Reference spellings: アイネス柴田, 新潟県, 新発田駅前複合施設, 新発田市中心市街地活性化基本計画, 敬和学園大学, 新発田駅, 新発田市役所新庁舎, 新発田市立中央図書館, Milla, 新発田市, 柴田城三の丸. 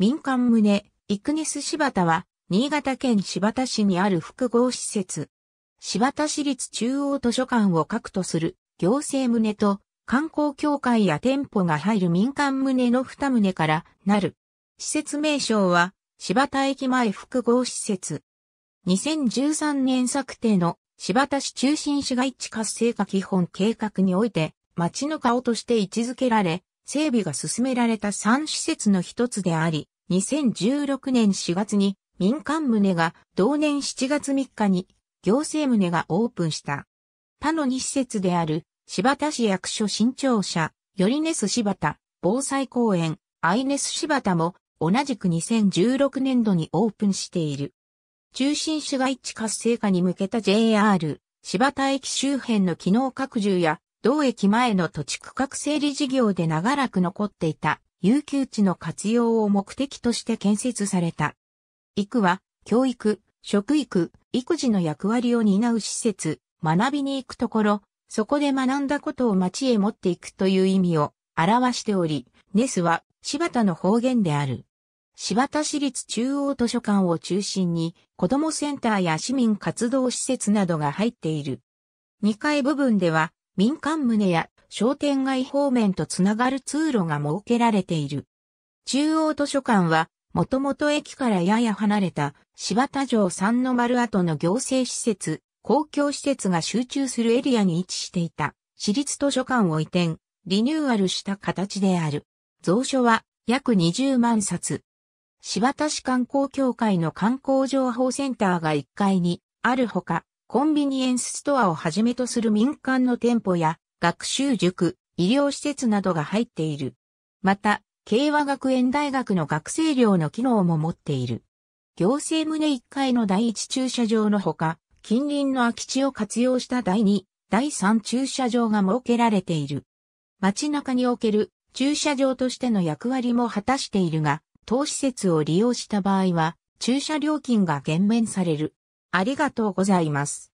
民間棟、イグニス柴田は、新潟県新発田市にある複合施設。新発田市立中央図書館を核とする行政棟と観光協会や店舗が入る民間棟の2棟からなる。施設名称は、新発田駅前複合施設。2013年策定の新発田市中心市街地活性化基本計画において、街の顔として位置づけられ、整備が進められた3施設の一つであり、2016年4月に民間棟が、同年7月3日に行政棟がオープンした。他の2施設である、新発田市役所新庁舎、よりねす柴田、防災公園、アイネス柴田も、同じく2016年度にオープンしている。中心市街地活性化に向けた JR、新発田駅周辺の機能拡充や、同駅前の土地区画整理事業で長らく残っていた、遊休地の活用を目的として建設された。イクは、教育、食育、育児の役割を担う施設、学びに行くところ、そこで学んだことを町へ持っていくという意味を表しており、ねすは柴田の方言である。新発田市立中央図書館を中心に、子どもセンターや市民活動施設などが入っている。2階部分では、民間棟や商店街方面とつながる通路が設けられている。中央図書館は、もともと駅からやや離れた柴田城三の丸跡の行政施設、公共施設が集中するエリアに位置していた市立図書館を移転、リニューアルした形である。蔵書は約20万冊。新発田市観光協会の観光情報センターが1階にあるほか、コンビニエンスストアをはじめとする民間の店舗や学習塾、医療施設などが入っている。また、慶和学園大学の学生寮の機能も持っている。行政棟1階の第1駐車場のほか、近隣の空き地を活用した第2、第3駐車場が設けられている。街中における駐車場としての役割も果たしているが、当施設を利用した場合は、駐車料金が減免される。ありがとうございます。